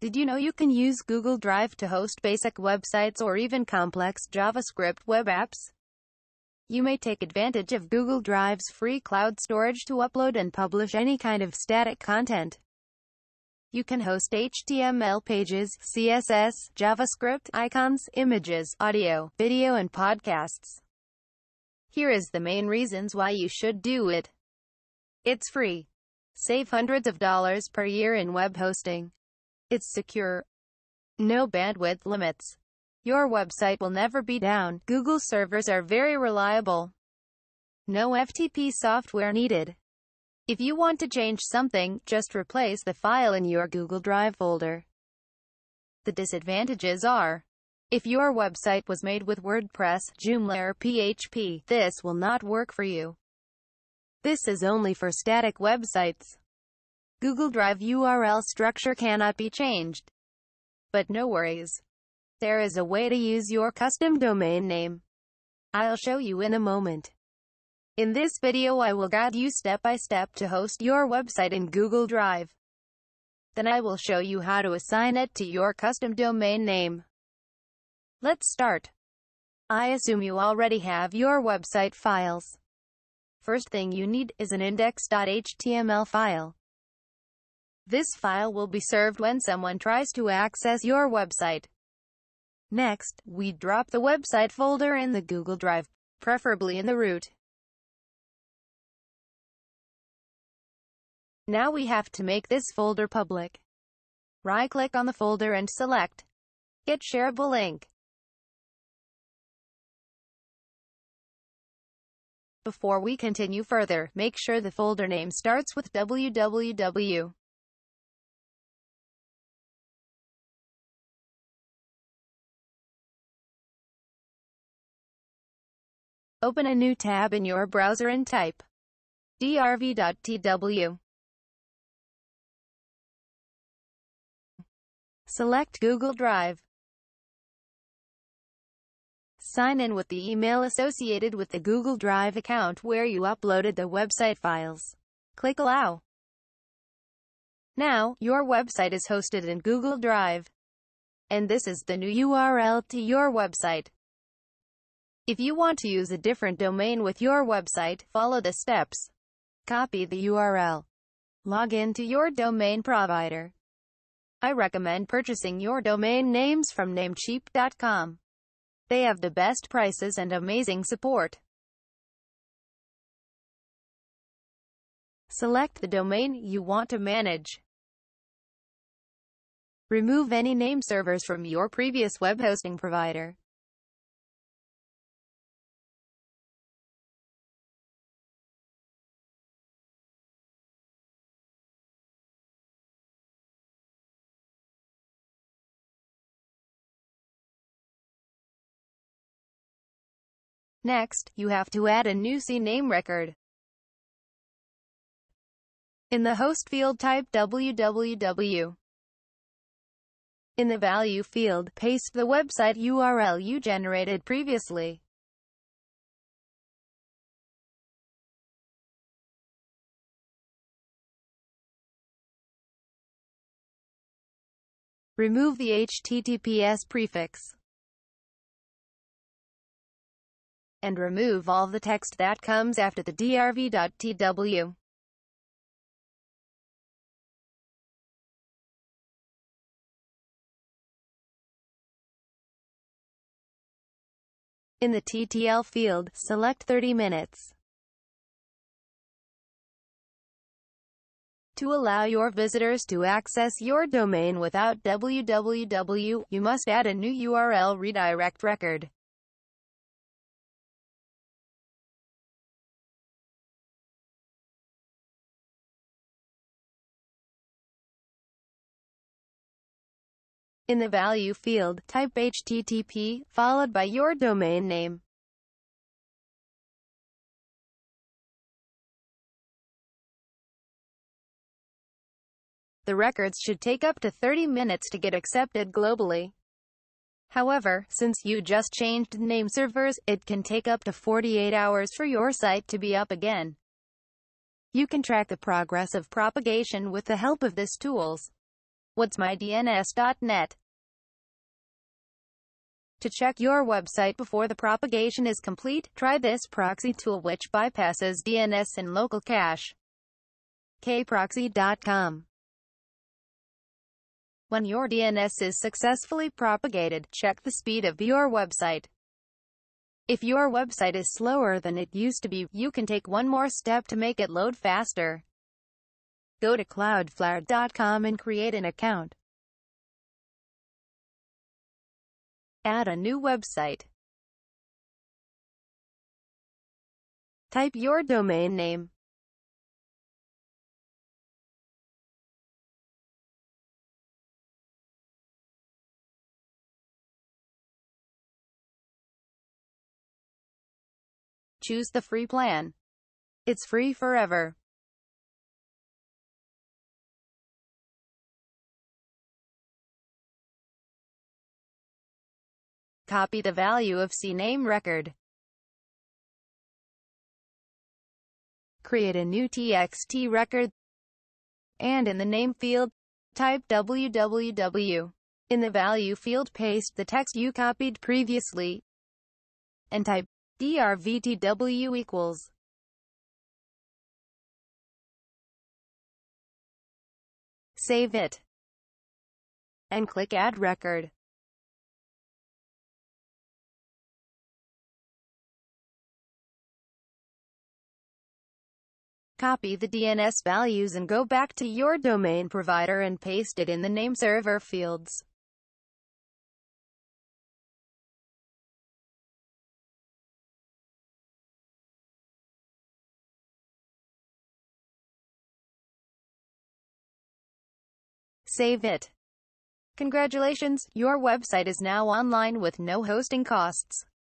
Did you know you can use Google Drive to host basic websites or even complex JavaScript web apps? You may take advantage of Google Drive's free cloud storage to upload and publish any kind of static content. You can host HTML pages, CSS, JavaScript, icons, images, audio, video and podcasts. Here is the main reasons why you should do it. It's free. Save hundreds of dollars per year in web hosting. It's secure. No bandwidth limits. Your website will never be down. Google servers are very reliable. No FTP software needed. If you want to change something, just replace the file in your Google Drive folder. The disadvantages are: if your website was made with WordPress, Joomla or PHP, this will not work for you. This is only for static websites. Google Drive URL structure cannot be changed. But no worries. There is a way to use your custom domain name. I'll show you in a moment. In this video I will guide you step by step to host your website in Google Drive. Then I will show you how to assign it to your custom domain name. Let's start. I assume you already have your website files. First thing you need is an index.html file. This file will be served when someone tries to access your website. Next, we drop the website folder in the Google Drive, preferably in the root. Now we have to make this folder public. Right-click on the folder and select Get Shareable Link. Before we continue further, make sure the folder name starts with www. Open a new tab in your browser and type drv.tw. Select Google Drive. Sign in with the email associated with the Google Drive account where you uploaded the website files. Click Allow. Now, your website is hosted in Google Drive. And this is the new URL to your website. If you want to use a different domain with your website, follow the steps. Copy the URL. Log in to your domain provider. I recommend purchasing your domain names from Namecheap.com. They have the best prices and amazing support. Select the domain you want to manage. Remove any name servers from your previous web hosting provider. Next, you have to add a new CNAME record. In the host field type www. In the value field, paste the website URL you generated previously. Remove the HTTPS prefix. And remove all the text that comes after the drv.tw. In the TTL field, select 30 minutes. To allow your visitors to access your domain without www, you must add a new URL redirect record. In the value field, type HTTP, followed by your domain name. The records should take up to 30 minutes to get accepted globally. However, since you just changed name servers, it can take up to 48 hours for your site to be up again. You can track the progress of propagation with the help of these tools. What's my DNS.net? To check your website before the propagation is complete, try this proxy tool which bypasses DNS and local cache. Kproxy.com. When your DNS is successfully propagated, check the speed of your website. If your website is slower than it used to be, you can take one more step to make it load faster. Go to cloudflare.com and create an account. Add a new website. Type your domain name. Choose the free plan. It's free forever. Copy the value of CNAME record. Create a new TXT record. And in the name field, type www. In the value field, paste the text you copied previously. And type drv.tw equals. Save it. And click Add Record. Copy the DNS values and go back to your domain provider and paste it in the name server fields. Save it. Congratulations, your website is now online with no hosting costs.